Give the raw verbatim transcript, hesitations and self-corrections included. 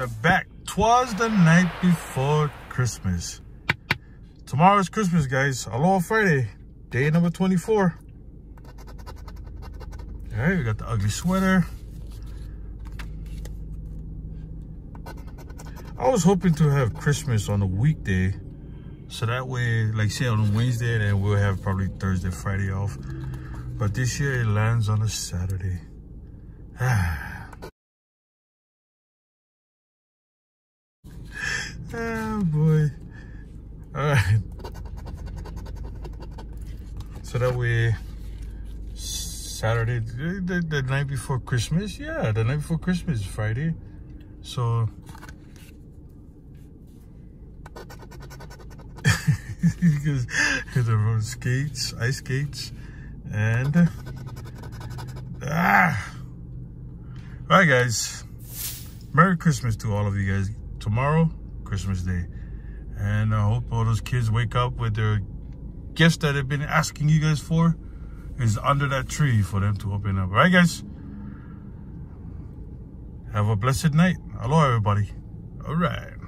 are back. Twas the night before Christmas. Tomorrow's Christmas, guys. Aloha Friday, day number twenty-four. All right, we got the ugly sweater. I was hoping to have Christmas on a weekday, so that way, like say on Wednesday, then we'll have probably Thursday, Friday off. But this year it lands on a Saturday. Ah, boy. All right. So that way, Saturday, the, the, the night before Christmas. Yeah, the night before Christmas, Friday. So. Because I rode skates, ice skates, and ah. All right, guys. Merry Christmas to all of you guys. Tomorrow, Christmas Day, and I hope all those kids wake up with their gifts that they've been asking you guys for is under that tree for them to open up. All right, guys. Have a blessed night. Hello, everybody. All right.